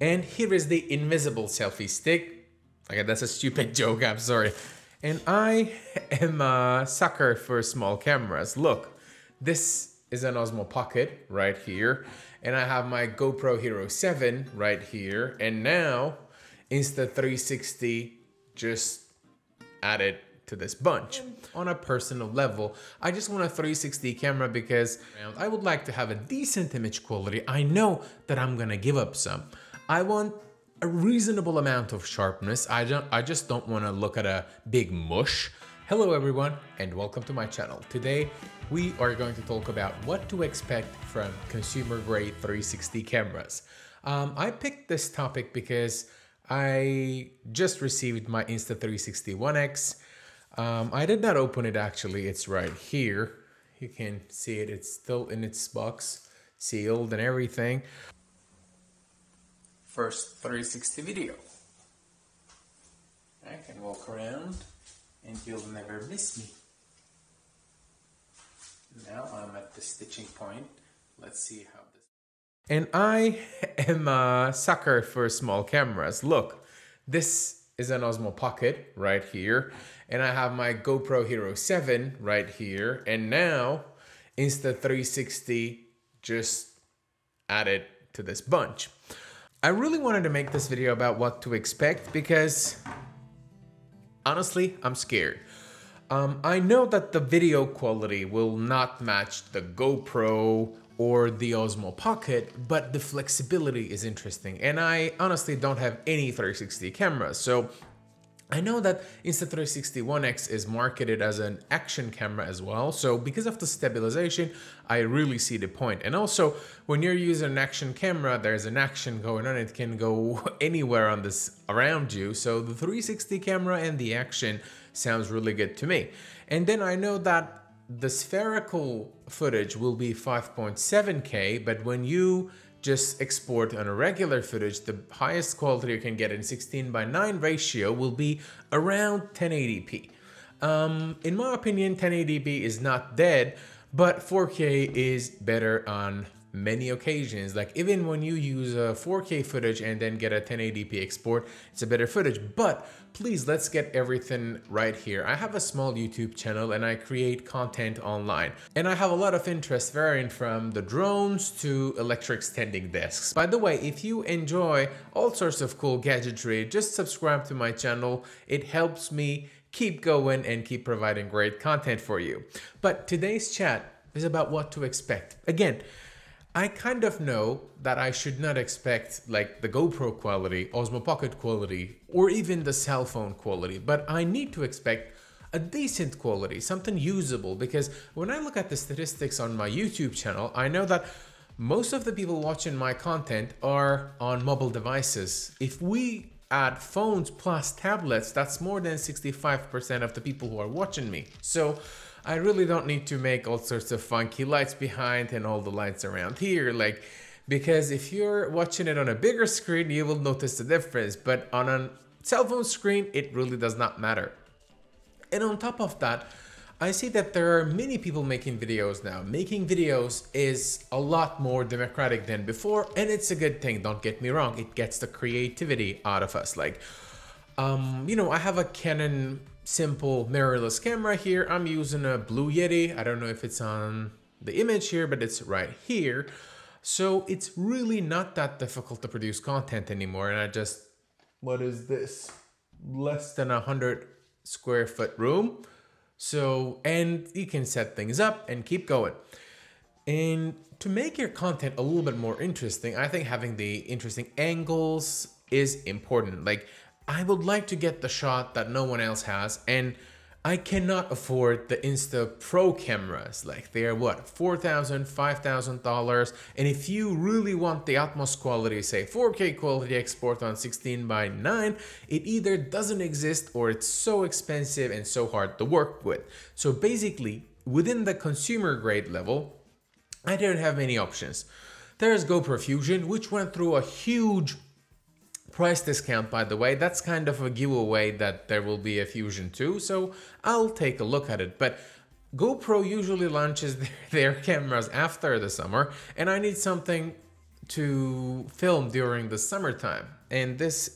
And here is the invisible selfie stick. Okay, that's a stupid joke, I'm sorry. And I am a sucker for small cameras. Look, this is an Osmo Pocket right here. And I have my GoPro Hero 7 right here. And now Insta360 just added to this bunch. On a personal level, I just want a 360 camera because I would like to have a decent image quality. I know that I'm gonna give up some. I want a reasonable amount of sharpness. I just don't wanna look at a big mush. Hello everyone and welcome to my channel. Today we are going to talk about what to expect from consumer grade 360 cameras. I picked this topic because I just received my Insta360 ONE X. I did not open it actually, it's right here. You can see it, it's still in its box, sealed and everything. First 360 video. I can walk around and you'll never miss me. Now I'm at the stitching point. Let's see how this... And I am a sucker for small cameras. Look, this is an Osmo Pocket right here, and I have my GoPro Hero 7 right here, and now Insta360 just added to this bunch. I really wanted to make this video about what to expect because honestly, I'm scared. I know that the video quality will not match the GoPro or the Osmo Pocket, but the flexibility is interesting. And I honestly don't have any 360 cameras. So I know that Insta360 ONE X is marketed as an action camera as well. So because of the stabilization, I really see the point. And also when you're using an action camera, there's an action going on. It can go anywhere on this around you. So the 360 camera and the action sounds really good to me. And then I know that the spherical footage will be 5.7K, but when you just export on a regular footage, the highest quality you can get in 16:9 ratio will be around 1080p. In my opinion, 1080p is not dead, but 4K is better on many occasions. Like even when you use a 4K footage and then get a 1080p export, it's a better footage. But please, let's get everything right here. I have a small YouTube channel and I create content online, and I have a lot of interest varying from the drones to electric standing desks. By the way, if you enjoy all sorts of cool gadgetry, just subscribe to my channel. It helps me keep going and keep providing great content for you. But today's chat is about what to expect. Again, I kind of know that I should not expect like the GoPro quality, Osmo Pocket quality, or even the cell phone quality, but I need to expect a decent quality, something usable, because when I look at the statistics on my YouTube channel, I know that most of the people watching my content are on mobile devices. If we add phones plus tablets, that's more than 65% of the people who are watching me. So I really don't need to make all sorts of funky lights behind and all the lights around here, like, because if you're watching it on a bigger screen, you will notice the difference, but on a cell phone screen, it really does not matter. And on top of that, I see that there are many people making videos now. Making videos is a lot more democratic than before, and it's a good thing, don't get me wrong. It gets the creativity out of us, like, you know, I have a Canon simple mirrorless camera here. I'm using a Blue Yeti. I don't know if it's on the image here, but it's right here. So it's really not that difficult to produce content anymore. And I just, what is this? Less than 100 square foot room. So, and you can set things up and keep going. And to make your content a little bit more interesting, I think having the interesting angles is important. Like, I would like to get the shot that no one else has, and I cannot afford the Insta Pro cameras. Like, they are what, $4,000, $5,000. And if you really want the utmost quality, say 4K quality export on 16:9, it either doesn't exist or it's so expensive and so hard to work with. So basically, within the consumer grade level, I don't have many options. There's GoPro Fusion, which went through a huge price discount, by the way. That's kind of a giveaway that there will be a Fusion 2, so I'll take a look at it. But GoPro usually launches their cameras after the summer, and I need something to film during the summertime. And this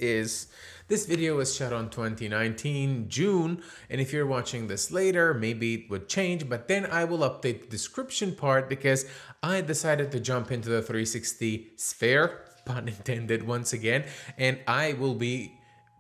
video was shot on 2019 June, and if you're watching this later, maybe it would change, but then I will update the description part because I decided to jump into the 360 sphere, pun intended once again, and I will be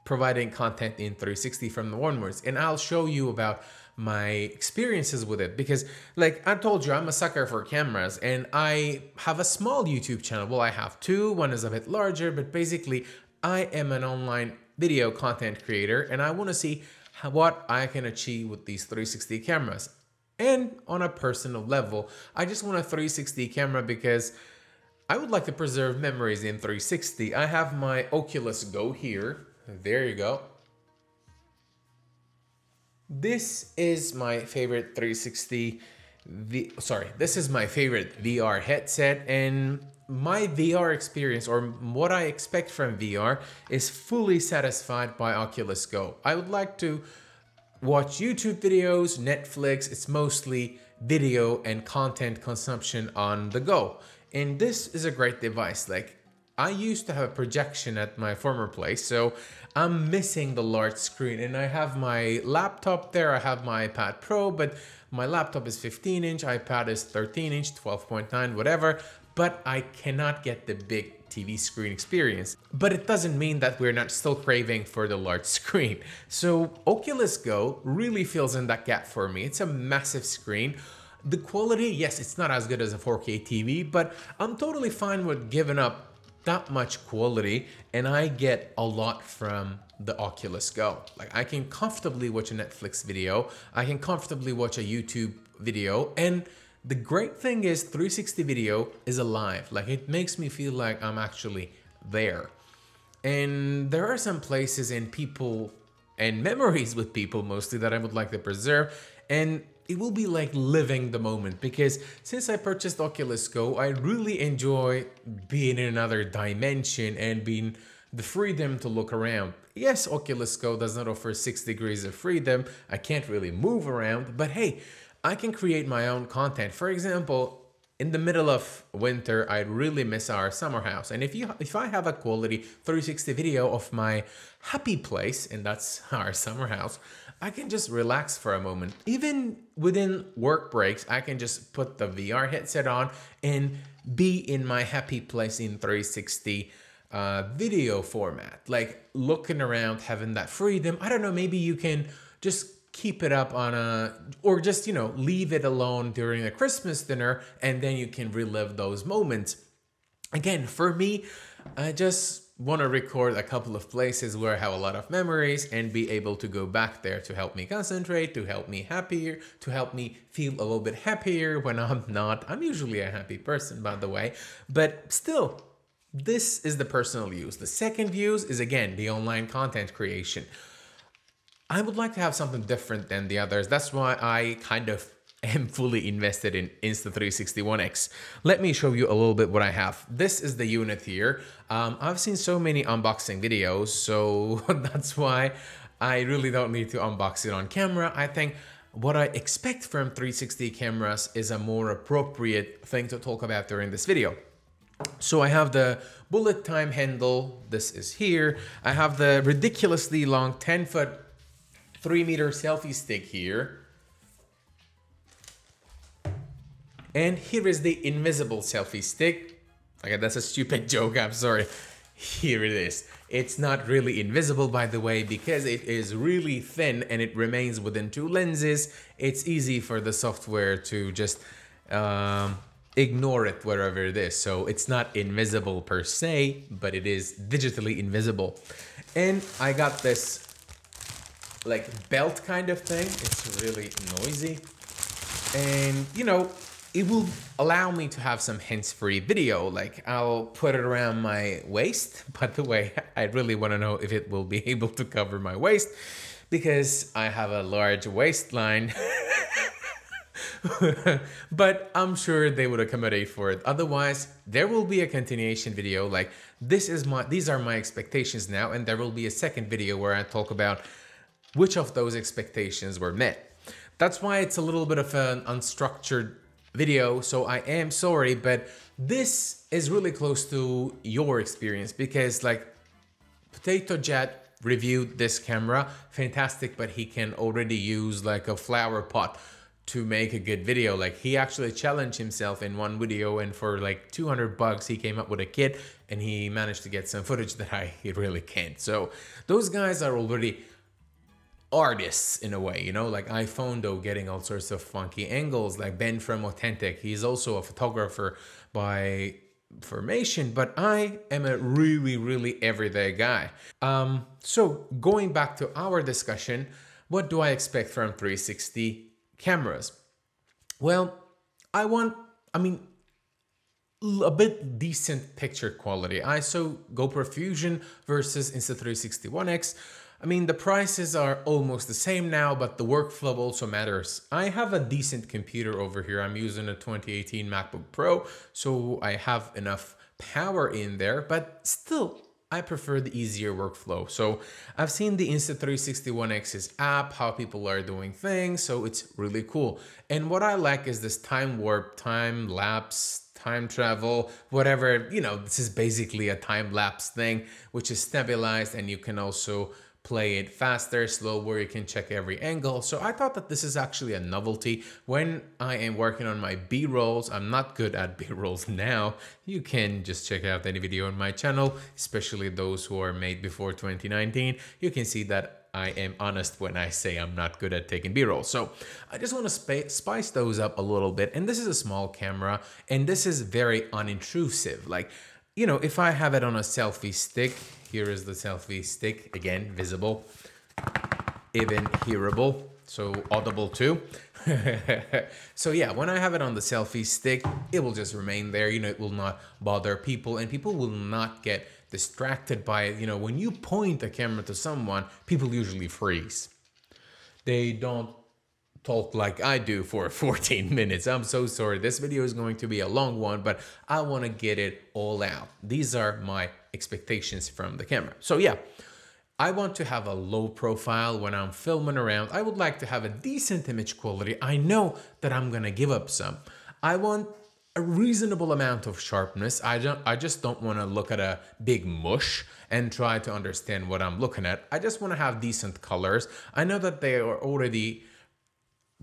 providing content in 360 from the onwards, and I'll show you about my experiences with it, because like I told you, I'm a sucker for cameras, and I have a small YouTube channel. Well, I have two, one is a bit larger, but basically I am an online video content creator, and I want to see what I can achieve with these 360 cameras. And on a personal level, I just want a 360 camera because I would like to preserve memories in 360. I have my Oculus Go here, there you go. This is my favorite 360, this is my favorite VR headset, and my VR experience, or what I expect from VR, is fully satisfied by Oculus Go. I would like to watch YouTube videos, Netflix, it's mostly video and content consumption on the go. And this is a great device. Like, I used to have a projection at my former place, so I'm missing the large screen, and I have my laptop there, I have my iPad Pro, but my laptop is 15 inch, iPad is 13 inch, 12.9, whatever, but I cannot get the big TV screen experience. But it doesn't mean that we're not still craving for the large screen. So Oculus Go really fills in that gap for me. It's a massive screen. The quality, yes, it's not as good as a 4K TV, but I'm totally fine with giving up that much quality, and I get a lot from the Oculus Go. Like, I can comfortably watch a Netflix video, I can comfortably watch a YouTube video, and the great thing is 360 video is alive. Like, it makes me feel like I'm actually there. And there are some places and people and memories with people mostly that I would like to preserve, and it will be like living the moment, because since I purchased Oculus Go, I really enjoy being in another dimension and being the freedom to look around. Yes, Oculus Go does not offer 6 degrees of freedom. I can't really move around, but hey, I can create my own content. For example, in the middle of winter, I really miss our summer house. And if I have a quality 360 video of my happy place, and that's our summer house, I can just relax for a moment. Even within work breaks, I can just put the VR headset on and be in my happy place in 360 video format. Like, looking around, having that freedom. I don't know, maybe you can just keep it up on a, or just, you know, leave it alone during a Christmas dinner, and then you can relive those moments. Again, for me, I just want to record a couple of places where I have a lot of memories and be able to go back there to help me concentrate, to help me happier, to help me feel a little bit happier when I'm not. I'm usually a happy person, by the way, but still, this is the personal use. The second use is, again, the online content creation. I would like to have something different than the others. That's why I kind of am fully invested in Insta360 ONE X. Let me show you a little bit what I have. This is the unit here. I've seen so many unboxing videos, so that's why I really don't need to unbox it on camera. I think what I expect from 360 cameras is a more appropriate thing to talk about during this video. So I have the bullet time handle. This is here. I have the ridiculously long 10-foot, 3-meter selfie stick here. And here is the invisible selfie stick. Okay, that's a stupid joke, I'm sorry. Here it is. It's not really invisible, by the way, because it is really thin and it remains within 2 lenses. It's easy for the software to just ignore it wherever it is. So it's not invisible per se, but it is digitally invisible. And I got this like belt kind of thing. It's really noisy. And, you know, it will allow me to have some hands-free video. Like, I'll put it around my waist. By the way, I really want to know if it will be able to cover my waist, because I have a large waistline. But I'm sure they would accommodate for it. Otherwise, there will be a continuation video. Like, these are my expectations now, and there will be a second video where I talk about which of those expectations were met. That's why it's a little bit of an unstructured video, so I am sorry, but This is really close to your experience because like Potato Jet reviewed this camera, fantastic, but he can already use like a flower pot to make a good video. Like he actually challenged himself in one video and for like 200 bucks he came up with a kit and he managed to get some footage that I really can't. So those guys are already artists in a way, you know, like iPhone though, getting all sorts of funky angles, like Ben from Authentic. He's also a photographer by formation, but I am a really everyday guy. So going back to our discussion, what do I expect from 360 cameras? Well, I want, I mean, a bit decent picture quality. I saw GoPro Fusion versus Insta360 ONE X. I mean, the prices are almost the same now, but the workflow also matters. I have a decent computer over here. I'm using a 2018 MacBook Pro, so I have enough power in there, but still, I prefer the easier workflow. So I've seen the Insta360 ONE X's app, how people are doing things, so it's really cool. And what I like is this time warp, time lapse, time travel, whatever, you know, this is basically a time lapse thing, which is stabilized and you can also play it faster, slow, where you can check every angle. So I thought that this is actually a novelty. When I am working on my B-rolls, I'm not good at B-rolls now. You can just check out any video on my channel, especially those who are made before 2019. You can see that I am honest when I say I'm not good at taking B-rolls. So I just want to spice those up a little bit. And this is a small camera and this is very unintrusive. Like, you know, if I have it on a selfie stick, here is the selfie stick, again, visible, even hearable, so audible too. So yeah, when I have it on the selfie stick, it will just remain there, you know, it will not bother people and people will not get distracted by it. You know, when you point the camera to someone, people usually freeze. They don't talk like I do for 14 minutes. I'm so sorry. This video is going to be a long one, but I want to get it all out. These are my expectations from the camera. So yeah, I want to have a low profile when I'm filming around. I would like to have a decent image quality. I know that I'm going to give up some. I want a reasonable amount of sharpness. I just don't want to look at a big mush and try to understand what I'm looking at. I just want to have decent colors. I know that they are already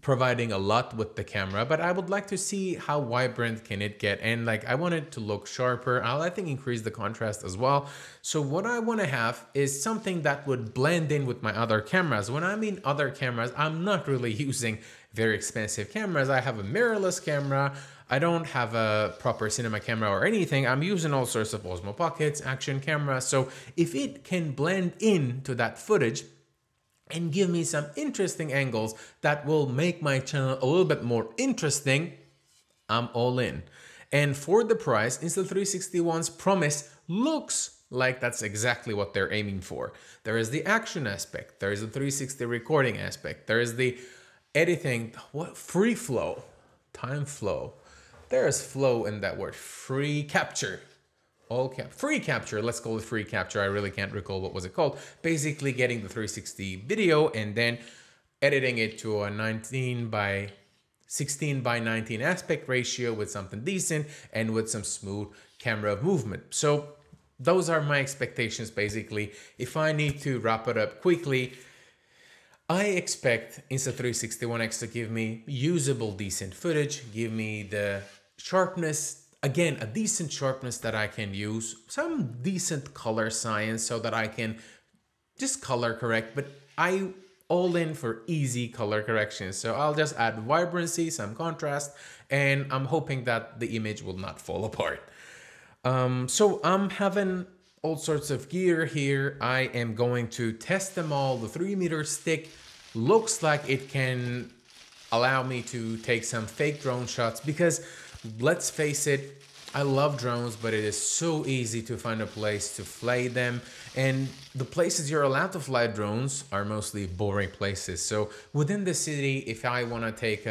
providing a lot with the camera, but I would like to see how vibrant can it get. And like, I want it to look sharper. I'll, I think, increase the contrast as well. So what I want to have is something that would blend in with my other cameras. When I mean other cameras, I'm not really using very expensive cameras. I have a mirrorless camera. I don't have a proper cinema camera or anything. I'm using all sorts of Osmo Pockets, action cameras. So if it can blend into that footage and give me some interesting angles that will make my channel a little bit more interesting, I'm all in. And for the price, Insta360 ONE's promise looks like that's exactly what they're aiming for. There is the action aspect, there is the 360 recording aspect, there is the editing, what, free flow, time flow. There is flow in that word, free capture. All free capture, let's call it free capture. I really can't recall what was it called. Basically getting the 360 video and then editing it to a 16:19 aspect ratio with something decent and with some smooth camera movement. So those are my expectations basically. If I need to wrap it up quickly, I expect Insta360 ONE X to give me usable, decent footage, give me the sharpness, again, a decent sharpness that I can use, some decent color science so that I can just color correct, but I'm all in for easy color correction. So I'll just add vibrancy, some contrast, and I'm hoping that the image will not fall apart. So I'm having all sorts of gear here. I am going to test them all. The 3-meter stick looks like it can allow me to take some fake drone shots because let's face it, I love drones, but it is so easy to find a place to fly them. And the places you're allowed to fly drones are mostly boring places. So within the city, if I want to take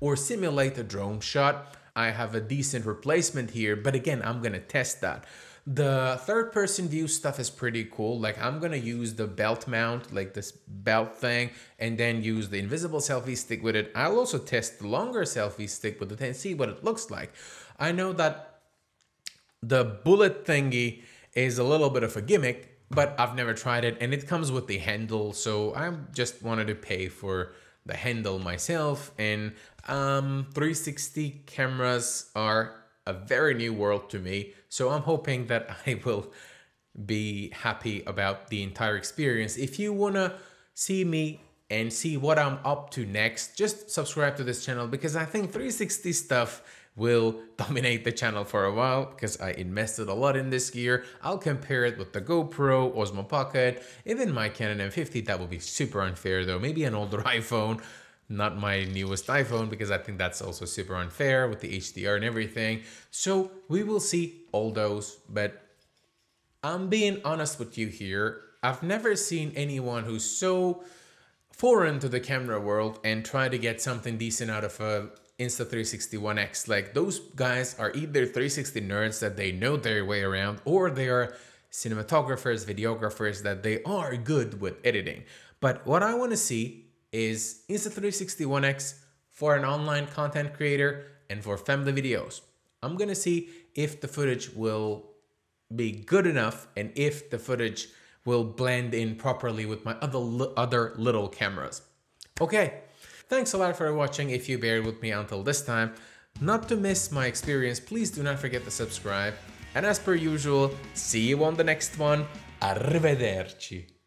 or simulate a drone shot, I have a decent replacement here. But again, I'm going to test that. The third-person view stuff is pretty cool. Like I'm gonna use the belt mount, like this belt thing, and then use the invisible selfie stick with it. I'll also test the longer selfie stick with it and see what it looks like. I know that The bullet thingy is a little bit of a gimmick, but I've never tried it, and it comes with the handle, so I just wanted to pay for the handle myself. And 360 cameras are a very new world to me, so I'm hoping that I will be happy about the entire experience. If you wanna see me and see what I'm up to next, just subscribe to this channel, because I think 360 stuff will dominate the channel for a while, because I invested a lot in this gear. I'll compare it with the GoPro, Osmo Pocket, even my Canon M50. That would be super unfair though. Maybe an older iPhone, not my newest iPhone, because I think that's also super unfair with the HDR and everything. So we will see all those, but I'm being honest with you here. I've never seen anyone who's so foreign to the camera world and try to get something decent out of a Insta360 ONE X. Like, those guys are either 360 nerds that they know their way around, or they are cinematographers, videographers that they are good with editing. But what I want to see is Insta360 ONE X for an online content creator and for family videos. I'm going to see if the footage will be good enough and if the footage will blend in properly with my other little cameras. Okay. Thanks a lot for watching. If you bear with me until this time, not to miss my experience, please do not forget to subscribe. And as per usual, see you on the next one. Arrivederci.